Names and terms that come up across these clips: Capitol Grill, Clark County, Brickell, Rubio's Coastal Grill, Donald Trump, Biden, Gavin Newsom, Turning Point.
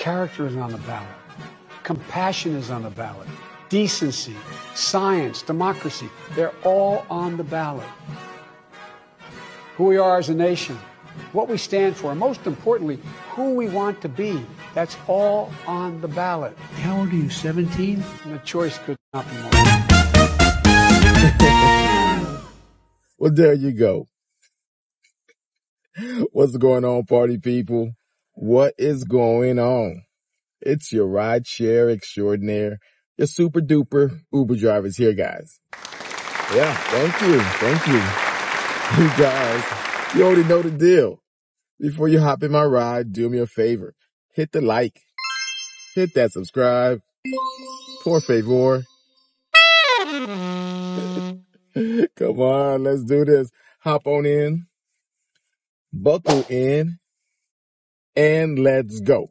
Character is on the ballot. Compassion is on the ballot. Decency, science, democracy, they're all on the ballot. Who we are as a nation, what we stand for, and most importantly, who we want to be, that's all on the ballot. How old are you, 17? And the choice could not be more. Well, there you go. What's going on, party people? What is going on? It's your rideshare extraordinaire, your super duper Uber drivers here, guys. Yeah, thank you. Thank you. You guys, you already know the deal. Before you hop in my ride, do me a favor. Hit the like. Hit that subscribe. Por favor. Come on, let's do this. Hop on in. Buckle in. And let's go.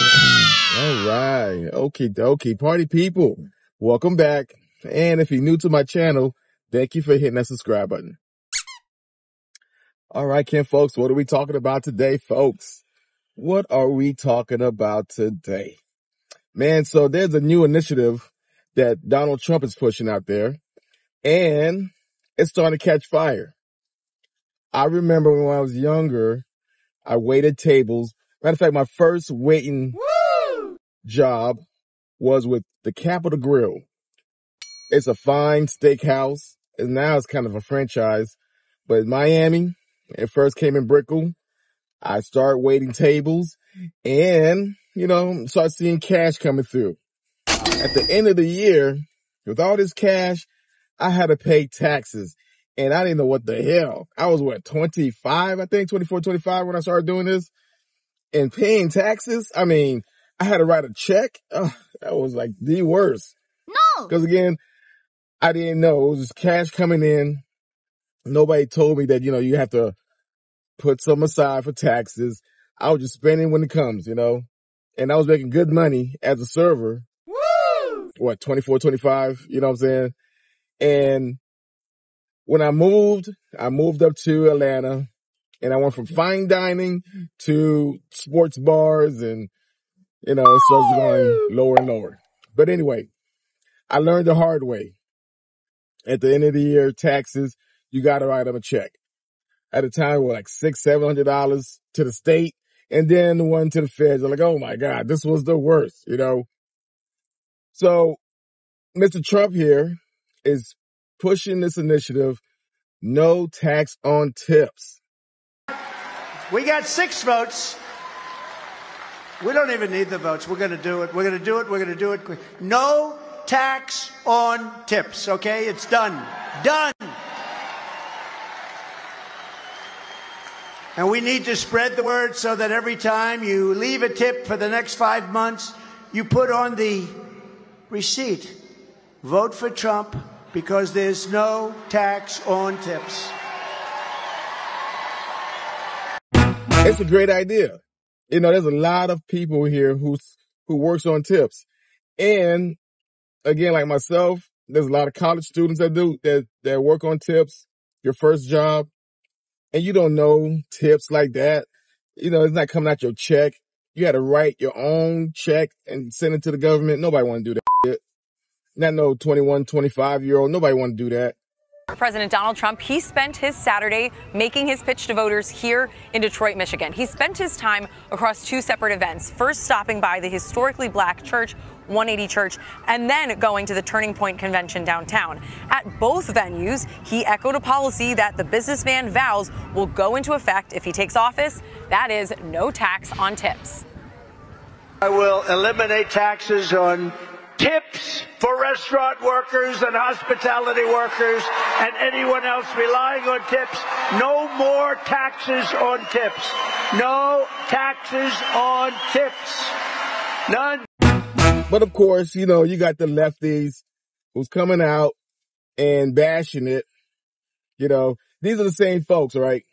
Yeah! All right. Okie dokie. Party people, welcome back. And if you're new to my channel, thank you for hitting that subscribe button. All right, Ken, folks, what are we talking about today, folks? What are we talking about today? Man, so there's a new initiative that Donald Trump is pushing out there, and it's starting to catch fire. I remember when I was younger, I waited tables. Matter of fact, my first waiting job was with the Capitol Grill. It's a fine steakhouse, and now it's kind of a franchise. But in Miami, it first came in Brickell. I started waiting tables and, you know, started seeing cash coming through. At the end of the year, with all this cash, I had to pay taxes. And I didn't know what the hell. I was, 24, 25 when I started doing this. And paying taxes, I mean, I had to write a check. Oh, that was like the worst. No! Because again, I didn't know. It was just cash coming in. Nobody told me that, you know, you have to put some aside for taxes. I was just spending when it comes, you know. And I was making good money as a server. Woo! 24, 25, you know what I'm saying? And when I moved up to Atlanta, and I went from fine dining to sports bars, and, you know, it starts going lower and lower. But anyway, I learned the hard way. At the end of the year, taxes, you got to write them a check. At the time, we're like $600-$700 to the state, and then the one to the feds. I'm like, oh my God, this was the worst, you know? So Mr. Trump here is pushing this initiative, no tax on tips. We got 6 votes. We don't even need the votes. We're going to do it. We're going to do it. We're going to do it quick. No tax on tips. Okay? It's done. Done. And we need to spread the word so that every time you leave a tip for the next 5 months, you put on the receipt, vote for Trump, because there's no tax on tips. It's a great idea. You know, there's a lot of people here who works on tips. And again, like myself, there's a lot of college students that work on tips, your first job. And you don't know tips like that. You know, it's not coming out your check. You had to write your own check and send it to the government. Nobody want to do that shit. Not no 21, 25-year-old. Nobody want to do that. President Donald Trump, he spent his Saturday making his pitch to voters here in Detroit, Michigan. He spent his time across 2 separate events, first stopping by the historically black church, 180 Church, and then going to the Turning Point convention downtown. At both venues, he echoed a policy that the businessman vows will go into effect if he takes office. That is no tax on tips. I will eliminate taxes on tips for restaurant workers and hospitality workers and anyone else relying on tips. No more taxes on tips. No taxes on tips. None. But of course, you know, you got the lefties who's coming out and bashing it. You know, these are the same folks, right?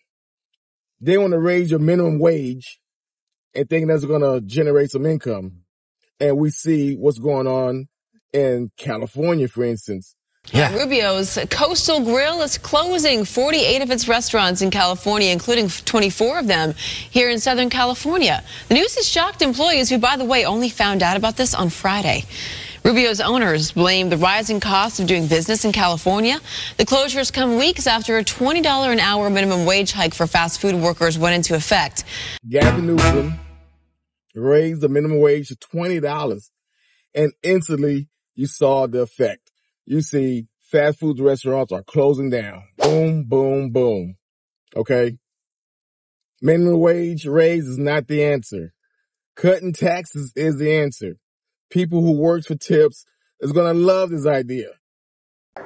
They want to raise your minimum wage and think that's going to generate some income. And we see what's going on in California, for instance. Yeah. Rubio's Coastal Grill is closing 48 of its restaurants in California, including 24 of them here in Southern California. The news has shocked employees who, by the way, only found out about this on Friday. Rubio's owners blame the rising cost of doing business in California. The closures come weeks after a $20 an hour minimum wage hike for fast food workers went into effect. Gavin Newsom raised the minimum wage to $20, and instantly you saw the effect. You see, fast food restaurants are closing down. Boom, boom, boom. Okay? Minimum wage raise is not the answer. Cutting taxes is the answer. People who work for tips is going to love this idea.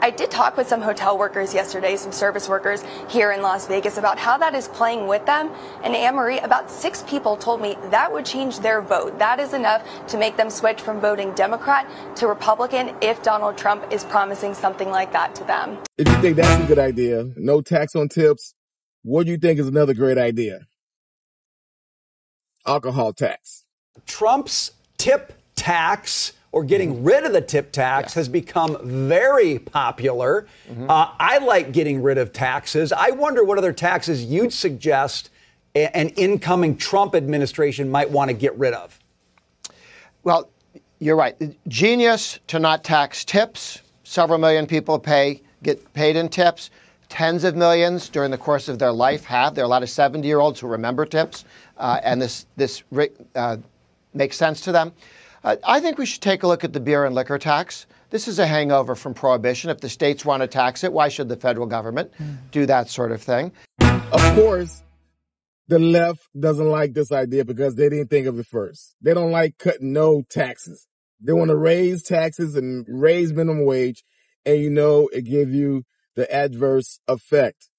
I did talk with some hotel workers yesterday, some service workers here in Las Vegas, about how that is playing with them. And Anne-Marie, about 6 people told me that would change their vote. That is enough to make them switch from voting Democrat to Republican if Donald Trump is promising something like that to them. If you think that's a good idea, no tax on tips, what do you think is another great idea? Alcohol tax. Trump's tip tax, or getting rid of the tip tax, has become very popular. I like getting rid of taxes. I wonder what other taxes you'd suggest an incoming Trump administration might want to get rid of. Well, you're right. Genius to not tax tips. Several million people get paid in tips. Tens of millions during the course of their life have. There are a lot of 70-year-olds who remember tips, and this makes sense to them. I think we should take a look at the beer and liquor tax. This is a hangover from Prohibition. If the states want to tax it, why should the federal government do that sort of thing? Of course, the left doesn't like this idea because they didn't think of it first. They don't like cutting no taxes. They want to raise taxes and raise minimum wage, and you know it gives you the adverse effect.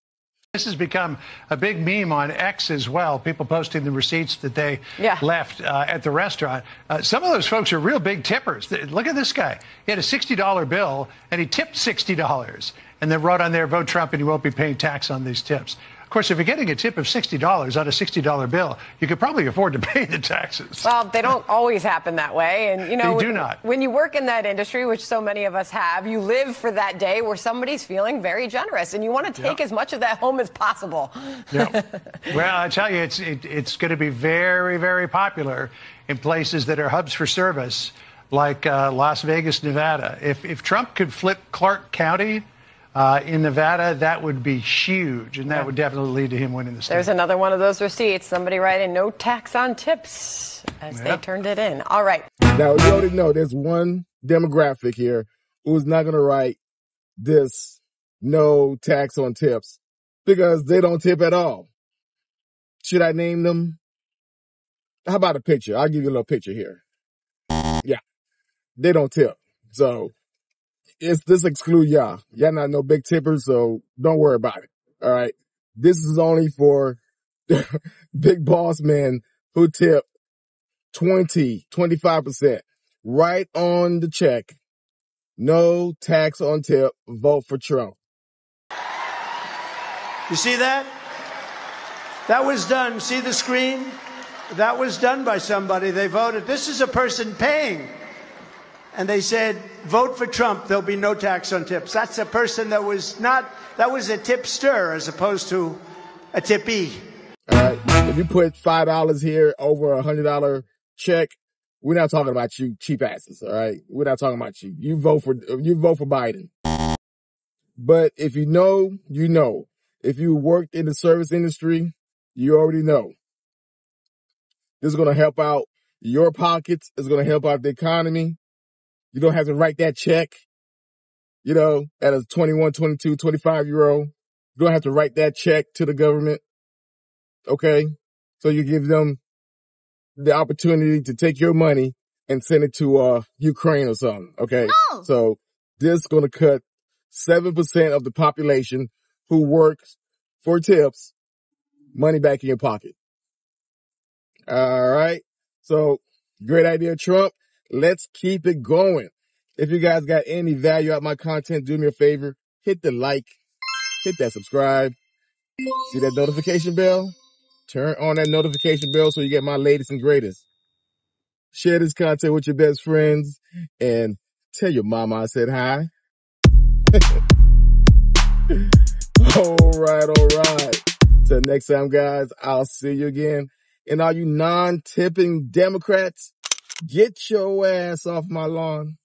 This has become a big meme on X as well, people posting the receipts that they left at the restaurant. Some of those folks are real big tippers. Look at this guy. He had a $60 bill, and he tipped $60. And they wrote on there, vote Trump, and you won't be paying tax on these tips. Of course, if you're getting a tip of $60 on a $60 bill, you could probably afford to pay the taxes. Well, they don't always happen that way. And, you know, when you work in that industry, which so many of us have, you live for that day where somebody's feeling very generous and you want to take as much of that home as possible. Well, I tell you, it's going to be very, very popular in places that are hubs for service like Las Vegas, Nevada. If Trump could flip Clark County in Nevada, that would be huge, and that would definitely lead to him winning the state. There's another one of those receipts. Somebody writing no tax on tips as they turned it in. All right. Now, you already know there's one demographic here who's not going to write this no tax on tips because they don't tip at all. Should I name them? How about a picture? I'll give you a little picture here. Yeah. They don't tip. So this exclude y'all. Y'all not no big tippers, so don't worry about it. All right. This is only for big boss men who tip 20-25%. Right on the check. No tax on tip. Vote for Trump. You see that? That was done. See the screen? That was done by somebody. They voted. This is a person paying. And they said, vote for Trump, there'll be no tax on tips. That's a person that was a tipster as opposed to a tippee. All right, if you put $5 here over a $100 check, we're not talking about you cheap asses, all right? We're not talking about you. You vote for Biden. But if you know, you know. If you worked in the service industry, you already know. This is going to help out your pockets. It's going to help out the economy. You don't have to write that check, you know, at a 21, 22, 25-year-old. You don't have to write that check to the government, okay? So you give them the opportunity to take your money and send it to Ukraine or something, okay? Oh. So this is going to cut 7% of the population who works for tips money back in your pocket. All right? So great idea, Trump. Let's keep it going. If you guys got any value out of my content, do me a favor. Hit the like. Hit that subscribe. See that notification bell? Turn on that notification bell so you get my latest and greatest. Share this content with your best friends and tell your mama I said hi. All right. Till next time, guys, I'll see you again. And all you non-tipping Democrats, get your ass off my lawn.